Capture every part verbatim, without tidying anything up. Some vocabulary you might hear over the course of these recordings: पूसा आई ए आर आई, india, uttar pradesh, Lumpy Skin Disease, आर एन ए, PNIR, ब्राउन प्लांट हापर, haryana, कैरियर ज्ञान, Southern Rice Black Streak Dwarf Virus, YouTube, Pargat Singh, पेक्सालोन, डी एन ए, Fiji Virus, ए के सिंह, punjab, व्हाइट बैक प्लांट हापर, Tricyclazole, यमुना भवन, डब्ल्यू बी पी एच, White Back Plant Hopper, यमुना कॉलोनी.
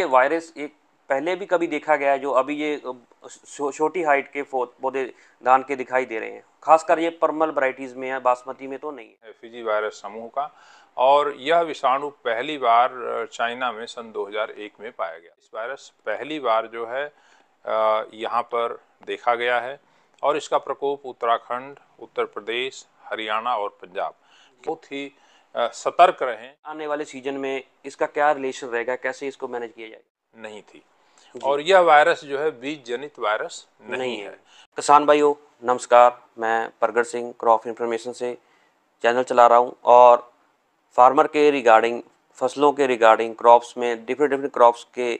ये वायरस एक पहले भी कभी देखा गया है, जो अभी ये छोटी हाइट के पौधे धान के दिखाई दे रहे हैं, खासकर ये परमल वैरायटीज में है, बासमती में तो नहीं है। फिजी वायरस समूह का, और यह विषाणु पहली बार चाइना में सन दो हज़ार एक में पाया गया। इस वायरस पहली बार जो है यहाँ पर देखा गया है, और इसका प्रकोप उत्तराखंड, उत्तर प्रदेश, हरियाणा और पंजाब। बहुत ही सतर्क रहें। आने वाले सीजन में इसका क्या रिलेशन रहेगा, कैसे इसको मैनेज किया जाएगा? नहीं थी, और यह वायरस जो है बीज जनित वायरस नहीं, नहीं है। किसान भाइयों नमस्कार, मैं परगट सिंह क्रॉप इंफॉर्मेशन से चैनल चला रहा हूँ, और फार्मर के रिगार्डिंग, फसलों के रिगार्डिंग, क्रॉप्स में डिफरेंट डिफरेंट क्रॉप्स के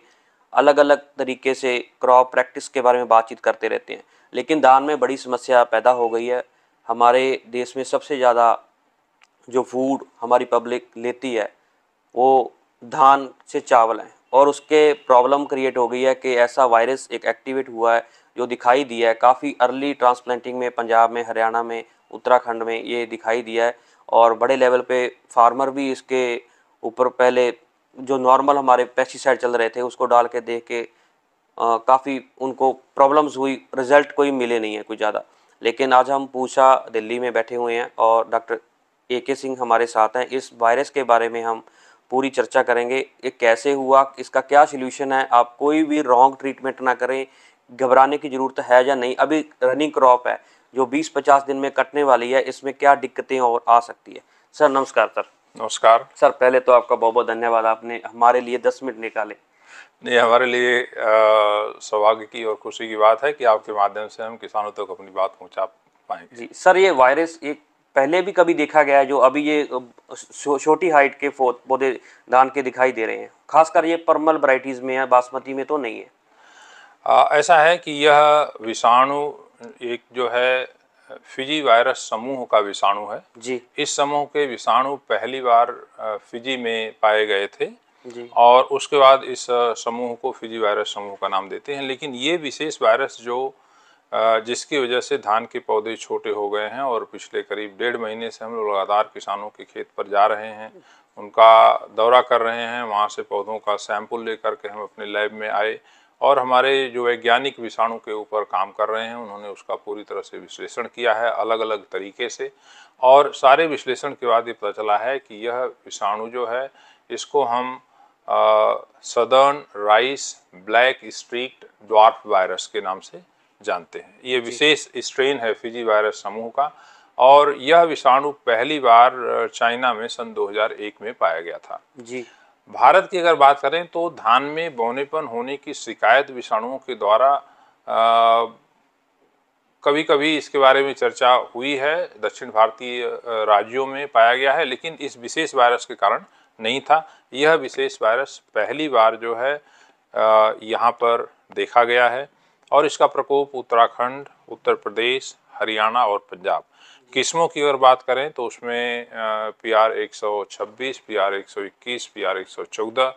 अलग अलग तरीके से क्रॉप प्रैक्टिस के बारे में बातचीत करते रहते हैं। लेकिन धान में बड़ी समस्या पैदा हो गई है। हमारे देश में सबसे ज़्यादा जो फूड हमारी पब्लिक लेती है वो धान से चावल हैं, और उसके प्रॉब्लम क्रिएट हो गई है कि ऐसा वायरस एक एक्टिवेट हुआ है जो दिखाई दिया है काफ़ी अर्ली ट्रांसप्लांटिंग में, पंजाब में, हरियाणा में, उत्तराखंड में ये दिखाई दिया है, और बड़े लेवल पे फार्मर भी इसके ऊपर पहले जो नॉर्मल हमारे पेस्टिसाइड चल रहे थे उसको डाल के देख के काफ़ी उनको प्रॉब्लम्स हुई, रिजल्ट कोई मिले नहीं है कोई ज़्यादा। लेकिन आज हम पूसा दिल्ली में बैठे हुए हैं, और डॉक्टर ए के सिंह हमारे साथ हैं। इस वायरस के बारे में हम पूरी चर्चा करेंगे, ये कैसे हुआ, इसका क्या सोल्यूशन है। आप कोई भी रॉन्ग ट्रीटमेंट ना करें, घबराने की ज़रूरत है या नहीं। अभी रनिंग क्रॉप है जो बीस पचास दिन में कटने वाली है, इसमें क्या दिक्कतें और आ सकती है? सर नमस्कार। सर नमस्कार। सर पहले तो आपका बहुत बहुत धन्यवाद, आपने हमारे लिए दस मिनट निकाले। नहीं, हमारे लिए सौभाग्य की और खुशी की बात है कि आपके माध्यम से हम किसानों तक अपनी बात पहुँचा पाएंगे। जी सर, ये वायरस एक पहले भी कभी देखा गया है, जो अभी ये छोटी हाइट के पौधे धान के दिखाई दे रहे हैं, खासकर ये परमल वैरायटीज में है, बासमती में तो नहीं है। आ, ऐसा है कि यह विषाणु एक जो है फिजी वायरस समूह का विषाणु है जी। इस समूह के विषाणु पहली बार फिजी में पाए गए थे जी। और उसके बाद इस समूह को फिजी वायरस समूह का नाम देते हैं। लेकिन ये विशेष वायरस जो जिसकी वजह से धान के पौधे छोटे हो गए हैं, और पिछले करीब डेढ़ महीने से हम लोग लगातार किसानों के खेत पर जा रहे हैं, उनका दौरा कर रहे हैं, वहाँ से पौधों का सैंपल लेकर के हम अपने लैब में आए, और हमारे जो वैज्ञानिक विषाणु के ऊपर काम कर रहे हैं उन्होंने उसका पूरी तरह से विश्लेषण किया है अलग अलग तरीके से, और सारे विश्लेषण के बाद ये पता चला है कि यह विषाणु जो है इसको हम southern rice black streak dwarf virus के नाम से जानते हैं। ये विशेष स्ट्रेन है फिजी वायरस समूह का, और यह विषाणु पहली बार चाइना में सन दो हज़ार एक में पाया गया था जी। भारत की अगर बात करें तो धान में बौनेपन होने की शिकायत विषाणुओं के द्वारा कभी कभी इसके बारे में चर्चा हुई है, दक्षिण भारतीय राज्यों में पाया गया है, लेकिन इस विशेष वायरस के कारण नहीं था। यह विशेष वायरस पहली बार जो है यहाँ पर देखा गया है, और इसका प्रकोप उत्तराखंड, उत्तर प्रदेश, हरियाणा और पंजाब। किस्मों की अगर बात करें तो उसमें पी आर एक सौ छब्बीस पी आर एक सौ इक्कीस पी आर एक सौ चौदह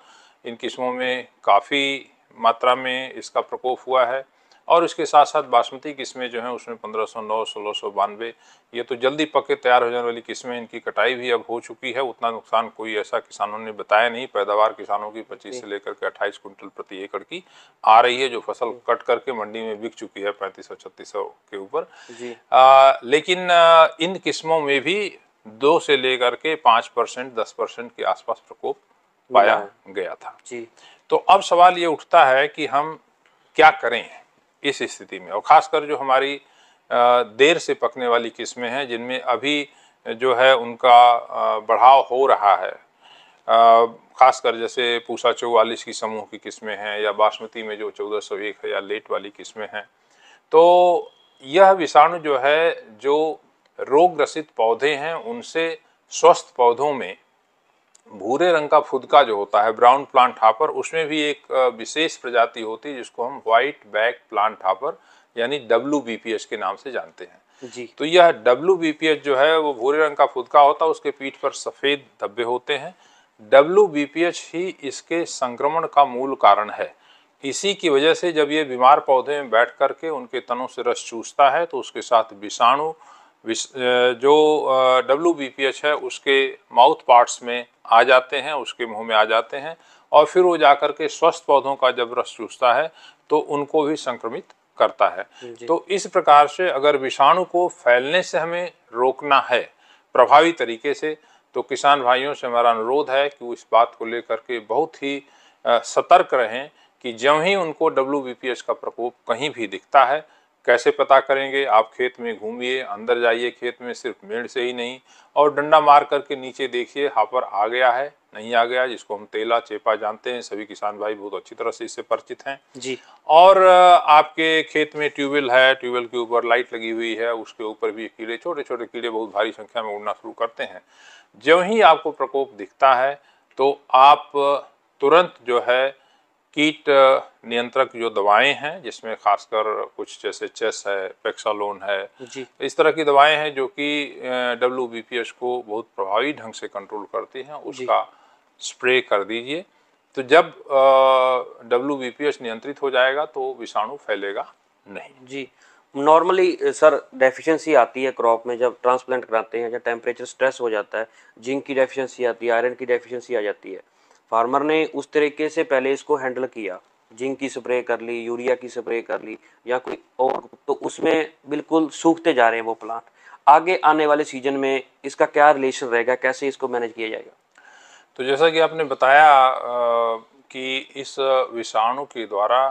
इन किस्मों में काफ़ी मात्रा में इसका प्रकोप हुआ है, और इसके साथ साथ बासमती किस्में जो हैं उसमें पंद्रह सौ नौ सोलह सौ बानवे ये तो जल्दी पक के तैयार हो जाने वाली किस्में, इनकी कटाई भी अब हो चुकी है। उतना नुकसान कोई ऐसा किसानों ने बताया नहीं। पैदावार किसानों की पच्चीस से लेकर के अट्ठाईस कुंटल प्रति एकड़ की आ रही है, जो फसल कट करके मंडी में बिक चुकी है पैंतीस सौ छत्तीस सौ के ऊपर। लेकिन इन किस्मों में भी दो से लेकर के पाँच परसेंट दस परसेंट के आसपास प्रकोप पाया गया था। तो अब सवाल ये उठता है कि हम क्या करें इस स्थिति में, और ख़ासकर जो हमारी देर से पकने वाली किस्में हैं जिनमें अभी जो है उनका बढ़ाव हो रहा है, ख़ासकर जैसे पूसा चौवालीस की समूह की किस्में हैं, या बासमती में जो चौदह सौ एक है, या लेट वाली किस्में हैं। तो यह विषाणु जो है जो रोग ग्रसित पौधे हैं उनसे स्वस्थ पौधों में भूरे रंग का फुदका जो होता है, ब्राउन प्लांट हापर, उसमें भी एक विशेष प्रजाति होती है जिसको हम व्हाइट बैक प्लांट हापर यानी डब्ल्यू बी पी एच के नाम से जानते हैं जी। तो यह डब्ल्यू बी पी एच जो है वो भूरे रंग का फुदका होता है, उसके पीठ पर सफ़ेद धब्बे होते हैं। डब्ल्यू बी पी एच ही इसके संक्रमण का मूल कारण है। इसी की वजह से जब ये बीमार पौधे में बैठ करके उनके तनों से रस चूसता है तो उसके साथ विषाणु जो डब्ल्यू बी पी एच है उसके माउथ पार्ट्स में आ जाते हैं, उसके मुंह में आ जाते हैं, और फिर वो जाकर के स्वस्थ पौधों का जब रस चूसता है तो उनको भी संक्रमित करता है। तो इस प्रकार से अगर विषाणु को फैलने से हमें रोकना है प्रभावी तरीके से, तो किसान भाइयों से हमारा अनुरोध है कि वो इस बात को लेकर के बहुत ही आ, सतर्क रहें कि जब ही उनको डब्ल्यू बी पी एस का प्रकोप कहीं भी दिखता है। कैसे पता करेंगे? आप खेत में घूमिए, अंदर जाइए खेत में, सिर्फ मेड़ से ही नहीं, और डंडा मार करके नीचे देखिए हापर आ गया है नहीं आ गया, जिसको हम तेला चेपा जानते हैं, सभी किसान भाई बहुत अच्छी तरह से इससे परिचित हैं जी। और आपके खेत में ट्यूबवेल है, ट्यूबवेल के ऊपर लाइट लगी हुई है, उसके ऊपर भी कीड़े, छोटे छोटे कीड़े बहुत भारी संख्या में उड़ना शुरू करते हैं। जब ही आपको प्रकोप दिखता है तो आप तुरंत जो है कीट नियंत्रक जो दवाएं हैं, जिसमें खासकर कुछ जैसे चेस है, पेक्सालोन है जी, इस तरह की दवाएं हैं जो कि डब्ल्यू बी पी एस को बहुत प्रभावी ढंग से कंट्रोल करती हैं, उसका स्प्रे कर दीजिए। तो जब डब्ल्यू बी पी एस नियंत्रित हो जाएगा तो विषाणु फैलेगा नहीं जी। नॉर्मली सर डेफिशिएंसी आती है क्रॉप में जब ट्रांसप्लांट कराते हैं, जब टेम्परेचर स्ट्रेस हो जाता है, जिंक की डेफिशिएंसी आती है, आयरन की डेफिशिएंसी आ जाती है। फार्मर ने उस तरीके से पहले इसको हैंडल किया, जिंक की स्प्रे कर ली, यूरिया की स्प्रे कर ली या कोई और, तो उसमें बिल्कुल सूखते जा रहे हैं वो प्लांट। आगे आने वाले सीजन में इसका क्या रिलेशन रहेगा, कैसे इसको मैनेज किया जाएगा? तो जैसा कि आपने बताया आ, कि इस विषाणु के द्वारा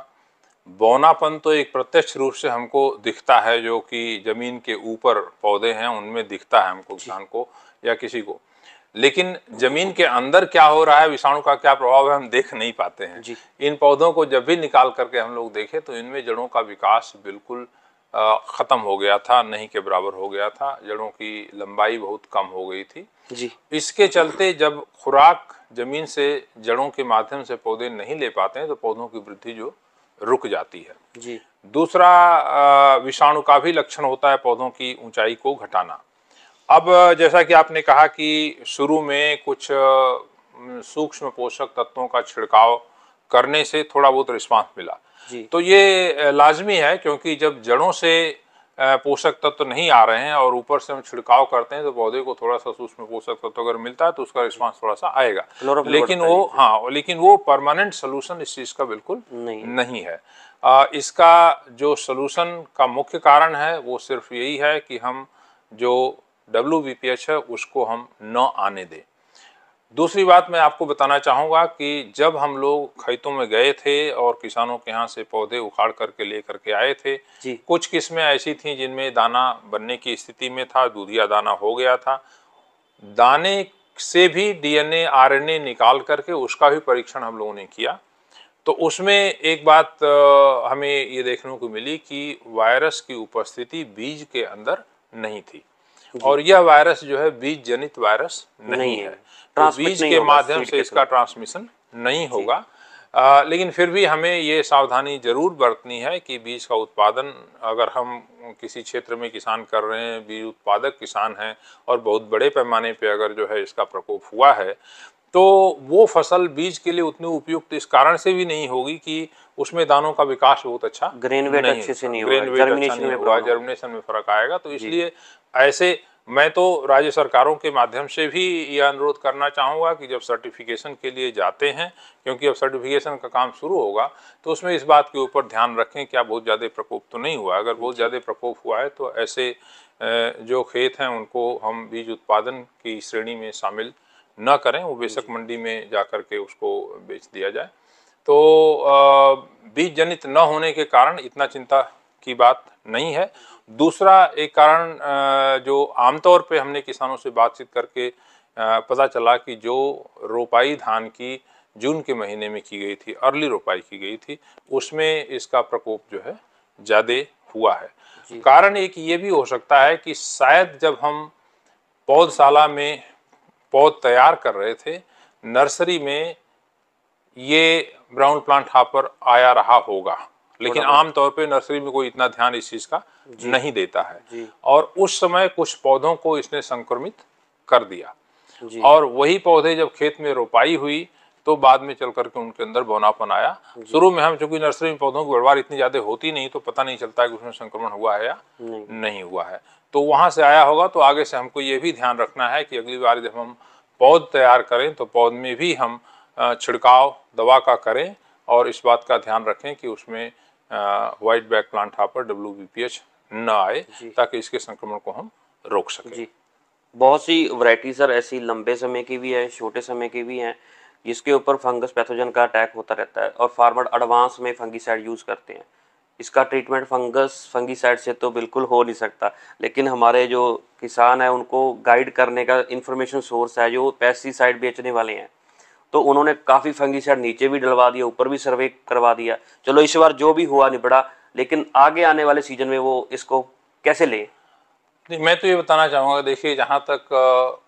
बौनापन तो एक प्रत्यक्ष रूप से हमको दिखता है, जो कि जमीन के ऊपर पौधे हैं उनमें दिखता है हमको, किसान को या किसी को, लेकिन जमीन के अंदर क्या हो रहा है, विषाणु का क्या प्रभाव है, हम देख नहीं पाते हैं जी। इन पौधों को जब भी निकाल करके हम लोग देखें तो इनमें जड़ों का विकास बिल्कुल ख़त्म हो गया था, नहीं के बराबर हो गया था, जड़ों की लंबाई बहुत कम हो गई थी जी। इसके चलते जब खुराक जमीन से जड़ों के माध्यम से पौधे नहीं ले पाते हैं तो पौधों की वृद्धि जो रुक जाती है जी। दूसरा विषाणु का भी लक्षण होता है पौधों की ऊंचाई को घटाना। अब जैसा कि आपने कहा कि शुरू में कुछ सूक्ष्म पोषक तत्वों का छिड़काव करने से थोड़ा बहुत रिस्पांस मिला जी। तो ये लाजमी है क्योंकि जब जड़ों से पोषक तत्व नहीं आ रहे हैं और ऊपर से हम छिड़काव करते हैं तो पौधे को थोड़ा सा सूक्ष्म पोषक तत्व अगर मिलता है तो उसका रिस्पांस थोड़ा सा आएगा, लेकिन वो हाँ लेकिन वो परमानेंट सलूशन इस चीज़ का बिल्कुल नहीं, नहीं है। आ, इसका जो सलूशन का मुख्य कारण है वो सिर्फ यही है कि हम जो डब्ल्यू बी पी एच है उसको हम न आने दें। दूसरी बात मैं आपको बताना चाहूँगा कि जब हम लोग खेतों में गए थे और किसानों के यहाँ से पौधे उखाड़ करके ले करके आए थे, कुछ किस्में ऐसी थीं जिनमें दाना बनने की स्थिति में था, दूधिया दाना हो गया था, दाने से भी डी एन ए आर एन ए निकाल करके उसका भी परीक्षण हम लोगों ने किया। तो उसमें एक बात हमें ये देखने को मिली कि वायरस की उपस्थिति बीज के अंदर नहीं थी, और यह वायरस जो है बीज जनित वायरस नहीं, नहीं है, तो बीज के माध्यम से इसका ट्रांसमिशन नहीं होगा। आ, लेकिन फिर भी हमें ये सावधानी जरूर बरतनी है कि बीज का उत्पादन अगर हम किसी क्षेत्र में किसान कर रहे हैं, बीज उत्पादक किसान हैं और बहुत बड़े पैमाने पे अगर जो है इसका प्रकोप हुआ है तो वो फसल बीज के लिए उतनी उपयुक्त इस कारण से भी नहीं होगी कि उसमें दानों का विकास बहुत अच्छा ग्रेन वेट अच्छे से नहीं होगा, जर्मिनेशन में होगा, जर्मिनेशन में फर्क आएगा। तो इसलिए ऐसे मैं तो राज्य सरकारों के माध्यम से भी यह अनुरोध करना चाहूँगा कि जब सर्टिफिकेशन के लिए जाते हैं, क्योंकि अब सर्टिफिकेशन का काम शुरू होगा, तो उसमें इस बात के ऊपर ध्यान रखें क्या बहुत ज़्यादा प्रकोप तो नहीं हुआ। अगर बहुत ज़्यादा प्रकोप हुआ है तो ऐसे जो खेत हैं उनको हम बीज उत्पादन की श्रेणी में शामिल ना करें, वो बेशक मंडी में जा कर के उसको बेच दिया जाए। तो बीज जनित न होने के कारण इतना चिंता की बात नहीं है। दूसरा एक कारण जो आमतौर पे हमने किसानों से बातचीत करके पता चला कि जो रोपाई धान की जून के महीने में की गई थी, अर्ली रोपाई की गई थी, उसमें इसका प्रकोप जो है ज़्यादा हुआ है। कारण एक ये भी हो सकता है कि शायद जब हम पौधशाला में पौध तैयार कर रहे थे, नर्सरी में ये ब्राउन प्लांट हापर आया रहा होगा, लेकिन आमतौर पे नर्सरी में कोई इतना ध्यान इस चीज़ का नहीं देता है, और उस समय कुछ पौधों को इसने संक्रमित कर दिया, और वही पौधे जब खेत में रोपाई हुई तो बाद में चल करके उनके अंदर बौनापन आया। शुरू में हम चूंकि नर्सरी में पौधों की बढ़वार इतनी ज़्यादा होती नहीं तो पता नहीं चलता कि उसमें संक्रमण हुआ है या नहीं, नहीं हुआ है, तो वहाँ से आया होगा। तो आगे से हमको ये भी ध्यान रखना है कि अगली बार जब हम पौध तैयार करें तो पौध में भी हम छिड़काव दवा का करें और इस बात का ध्यान रखें कि उसमें व्हाइट बैक प्लांट हापर डब्ल्यू बी पी एच न आए, ताकि इसके संक्रमण को हम रोक सकें। जी, बहुत सी वैरायटी सर ऐसी लंबे समय की भी है, छोटे समय की भी हैं, जिसके ऊपर फंगस पैथोजन का अटैक होता रहता है और फार्मर एडवांस में फंगीसाइड यूज़ करते हैं। इसका ट्रीटमेंट फंगस फंगीसाइड से तो बिल्कुल हो नहीं सकता, लेकिन हमारे जो किसान हैं उनको गाइड करने का इन्फॉर्मेशन सोर्स है जो पेस्टिसाइड बेचने वाले हैं, तो उन्होंने काफ़ी फंगीसाइड नीचे भी डलवा दिया, ऊपर भी सर्वे करवा दिया। चलो इस बार जो भी हुआ निपटा, लेकिन आगे आने वाले सीजन में वो इसको कैसे लें? नहीं, मैं तो ये बताना चाहूँगा, देखिए जहाँ तक आ,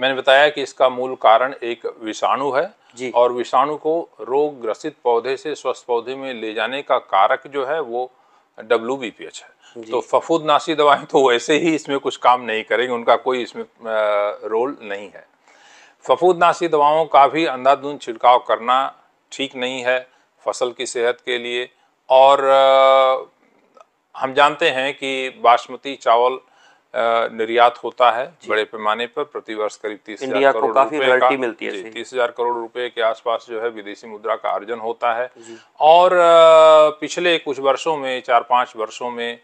मैंने बताया कि इसका मूल कारण एक विषाणु है जी। और विषाणु को रोग ग्रसित पौधे से स्वस्थ पौधे में ले जाने का कारक जो है वो डब्ल्यू बी पी एच है। तो फफूदनाशी दवाएं तो वैसे ही इसमें कुछ काम नहीं करेंगे, उनका कोई इसमें आ, रोल नहीं है। फफूदनाशी दवाओं का भी अंधाधुंध छिड़काव करना ठीक नहीं है फसल की सेहत के लिए। और आ, हम जानते हैं कि बासमती चावल निर्यात होता है बड़े पैमाने पर, प्रतिवर्ष करीब तीस हजार करोड़ रुपए का मिलती है। तीस हजार करोड़ रुपए के आसपास जो है विदेशी मुद्रा का अर्जन होता है। और पिछले कुछ वर्षों में, चार पांच वर्षों में,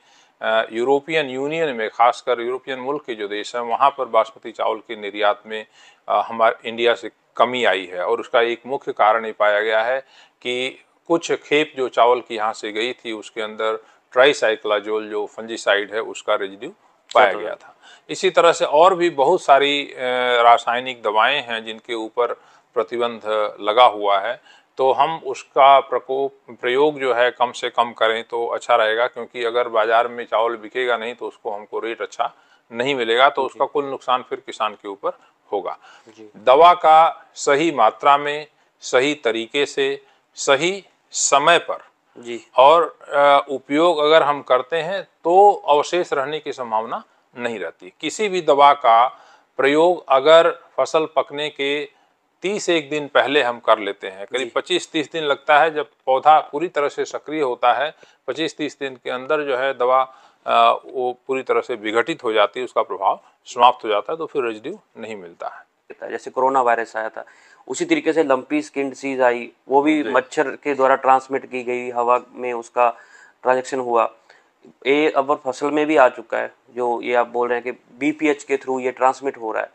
यूरोपियन यूनियन में, खासकर यूरोपियन मुल्क के जो देश हैं वहाँ पर बासमती चावल के निर्यात में हमारे इंडिया से कमी आई है। और उसका एक मुख्य कारण ये पाया गया है कि कुछ खेप जो चावल की यहाँ से गई थी उसके अंदर ट्राईसाइक्लाजोल जो फंजीसाइड है उसका रेजिड्यू पाया गया था। इसी तरह से और भी बहुत सारी रासायनिक दवाएं हैं जिनके ऊपर प्रतिबंध लगा हुआ है, तो हम उसका प्रकोप प्रयोग जो है कम से कम करें तो अच्छा रहेगा, क्योंकि अगर बाजार में चावल बिकेगा नहीं तो उसको हमको रेट अच्छा नहीं मिलेगा, तो उसका कुल नुकसान फिर किसान के ऊपर होगा। दवा का सही मात्रा में, सही तरीके से, सही समय पर जी और उपयोग अगर हम करते हैं तो अवशेष रहने की संभावना नहीं रहती। किसी भी दवा का प्रयोग अगर फसल पकने के तीस एक दिन पहले हम कर लेते हैं, करीब पच्चीस तीस दिन लगता है जब पौधा पूरी तरह से सक्रिय होता है, पच्चीस तीस दिन के अंदर जो है दवा आ, वो पूरी तरह से विघटित हो जाती है, उसका प्रभाव समाप्त हो जाता है, तो फिर रेजिड्यू नहीं मिलता है। जैसे कोरोना वायरस आया था, उसी तरीके से लंपी स्किन डिसीज आई, वो भी मच्छर के द्वारा ट्रांसमिट की गई, हवा में उसका ट्रांजेक्शन हुआ। ये अब फसल में भी आ चुका है, जो ये आप बोल रहे हैं कि बीपीएच के थ्रू ये ट्रांसमिट हो रहा है,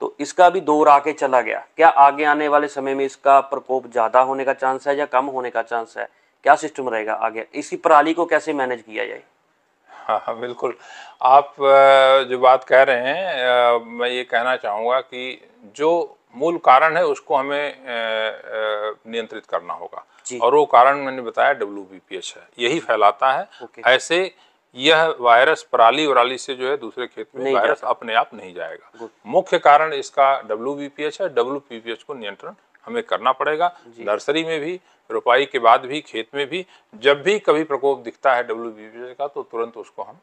तो इसका भी दौर आके चला गया। क्या आगे आने वाले समय में इसका प्रकोप ज़्यादा होने का चांस है या कम होने का चांस है? क्या सिस्टम रहेगा आगे, इसकी प्रणाली को कैसे मैनेज किया जाए? हाँ बिल्कुल, आप जो बात कह रहे हैं मैं ये कहना चाहूँगा कि जो मूल कारण है उसको हमें नियंत्रित करना होगा, और वो कारण मैंने बताया डब्ल्यू बी पी एच है, यही फैलाता है। ऐसे यह वायरस पराली वराली से जो है दूसरे खेत में वायरस अपने आप नहीं जाएगा। मुख्य कारण इसका डब्ल्यू बी पी एच है, डब्ल्यू बी पी एच को नियंत्रण हमें करना पड़ेगा। नर्सरी में भी, रोपाई के बाद भी, खेत में भी, जब भी कभी प्रकोप दिखता है डब्ल्यू बी पी एच का तो तुरंत उसको हम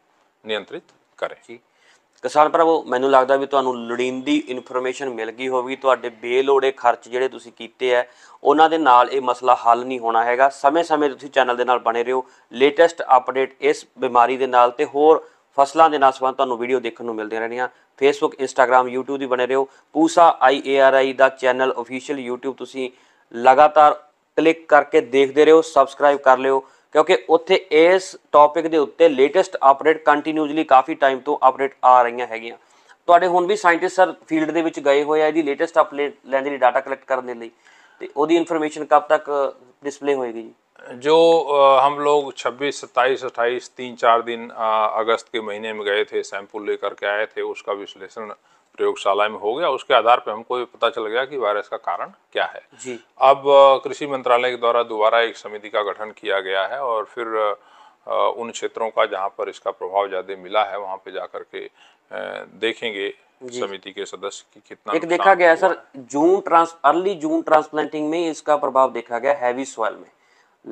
नियंत्रित करें जी। ਕਿਸਾਨ ਭਰਾਵੋ ਮੈਨੂੰ ਲੱਗਦਾ ਵੀ ਤੁਹਾਨੂੰ ਲੋੜੀਂਦੀ ਇਨਫੋਰਮੇਸ਼ਨ ਮਿਲ ਗਈ ਹੋਵੇਗੀ। ਤੁਹਾਡੇ ਬੇਲੋੜੇ ਖਰਚ ਜਿਹੜੇ ਤੁਸੀਂ ਕੀਤੇ ਆ ਉਹਨਾਂ ਦੇ ਨਾਲ ਇਹ ਮਸਲਾ ਹੱਲ ਨਹੀਂ ਹੋਣਾ ਹੈਗਾ। ਸਮੇਂ-ਸਮੇਂ ਤੁਸੀਂ ਚੈਨਲ ਦੇ ਨਾਲ ਬਣੇ ਰਹੋ, ਲੇਟੈਸਟ ਅਪਡੇਟ ਇਸ ਬਿਮਾਰੀ ਦੇ ਨਾਲ ਤੇ ਹੋਰ ਫਸਲਾਂ ਦੇ ਨਾਲ ਸੰਬੰਧ ਤੁਹਾਨੂੰ ਵੀਡੀਓ ਦੇਖਣ ਨੂੰ ਮਿਲਦੀਆਂ ਰਹਿਣੀਆਂ। ਫੇਸਬੁੱਕ, ਇੰਸਟਾਗ੍ਰਾਮ, YouTube ਦੀ ਬਣੇ ਰਹੋ। Pusa I A R I ਦਾ ਚੈਨਲ ਅਫੀਸ਼ੀਅਲ YouTube ਤੁਸੀਂ ਲਗਾਤਾਰ ਕਲਿੱਕ ਕਰਕੇ ਦੇਖਦੇ ਰਹੋ, ਸਬਸਕ੍ਰਾਈਬ ਕਰ ਲਿਓ, क्योंकि उत्थे इस टॉपिक के उत्ते लेटेस्ट अपडेट कंटीन्यूअसली काफ़ी टाइम तो अपडेट आ रही है। तो हुण भी साइंटिस्ट सर फील्ड दे विच गए हुए हैं जी, लेटेस्ट अपडेट लैंदे लई, डाटा कलैक्ट करने लई, ते ओदी इन्फॉर्मेशन कब तक डिस्पले होएगी? जो हम लोग छब्बीस सत्ताईस अट्ठाईस तीन चार दिन अगस्त के महीने में गए थे, सैंपल लेकर के आए थे, उसका विश्लेषण प्रयोगशाला में हो गया। उसके आधार पर हमको ये पता चल गया कि वायरस का कारण क्या है जी। अब कृषि मंत्रालय के द्वारा दोबारा एक समिति का गठन किया गया है और फिर उन क्षेत्रों का जहां पर इसका प्रभाव ज्यादा मिला है वहां पे जाकर के देखेंगे समिति के सदस्य की कितना एक देखा गया sir. June trans early June transplanting में इसका प्रभाव देखा गया हैवी सॉइल में।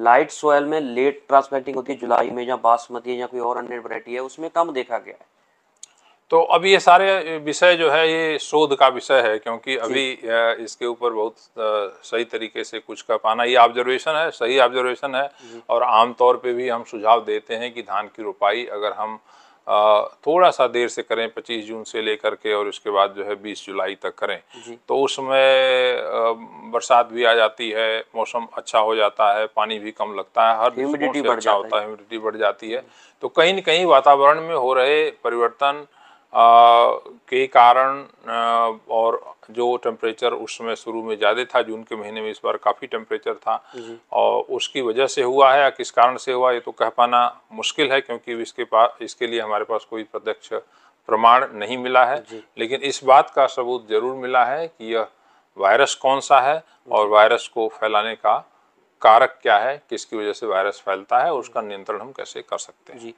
लाइट सॉइल में लेट ट्रांसप्लांटिंग होती है, जुलाई में, या बासमती या कोई और अन्य वैरायटी है उसमें कम देखा गया है। तो अब ये सारे विषय जो है ये शोध का विषय है, क्योंकि अभी इसके ऊपर बहुत सही तरीके से कुछ कर पाना, ये ऑब्जर्वेशन है, सही ऑब्जर्वेशन है। और आमतौर पे भी हम सुझाव देते हैं कि धान की रोपाई अगर हम थोड़ा सा देर से करें, पच्चीस जून से लेकर के और उसके बाद जो है बीस जुलाई तक करें, तो उसमें बरसात भी आ जाती है, मौसम अच्छा हो जाता है, पानी भी कम लगता है, हर ह्यूमिडिटी बढ़ अच्छा होता है, ह्यूमिडिटी बढ़ जाती है। तो कहीं न कहीं वातावरण में हो रहे परिवर्तन आ, के कारण आ, और जो टेम्परेचर उस समय शुरू में ज़्यादा था, जून के महीने में इस बार काफ़ी टेम्परेचर था, और उसकी वजह से हुआ है या किस कारण से हुआ ये तो कह पाना मुश्किल है, क्योंकि इसके पास इसके लिए हमारे पास कोई प्रत्यक्ष प्रमाण नहीं मिला है। लेकिन इस बात का सबूत जरूर मिला है कि यह वायरस कौन सा है और वायरस को फैलाने का कारक क्या है, किसकी वजह से वायरस फैलता है, उसका नियंत्रण हम कैसे कर सकते हैं। जी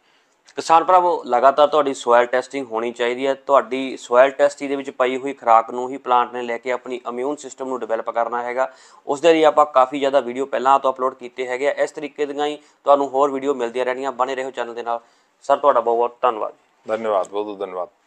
किसान भरावो, लगातार ਤੁਹਾਡੀ ਸੋਇਲ ਟੈਸਟਿੰਗ ਹੋਣੀ ਚਾਹੀਦੀ ਹੈ। ਤੁਹਾਡੀ ਸੋਇਲ ਟੈਸਟੀ ਦੇ ਵਿੱਚ ਪਈ ਹੋਈ ਖੁਰਾਕ ਨੂੰ ਹੀ ਪਲਾਂਟ ਨੇ ਲੈ ਕੇ ਆਪਣੀ ਇਮਿਊਨ ਸਿਸਟਮ ਨੂੰ ਡਿਵੈਲਪ ਕਰਨਾ ਹੈਗਾ। ਉਸ ਦੇ ਲਈ ਆਪਾਂ ਕਾਫੀ ਜ਼ਿਆਦਾ ਵੀਡੀਓ ਪਹਿਲਾਂ ਤੋਂ ਅਪਲੋਡ ਕੀਤੇ ਹੈਗੇ ਆ। ਇਸ ਤਰੀਕੇ ਦੀਆਂ ਹੀ ਤੁਹਾਨੂੰ ਹੋਰ ਵੀਡੀਓ ਮਿਲਦੀਆਂ ਰਹਿਣੀਆਂ। ਬਣੇ ਰਹੋ ਚੈਨਲ ਦੇ ਨਾਲ। ਸਰ ਤੁਹਾਡਾ ਬਹੁਤ ਬਹੁਤ ਧੰਨਵਾਦ। ਧੰਨਵਾਦ, ਬਹੁਤ ਬਹੁਤ ਧੰਨਵਾਦ।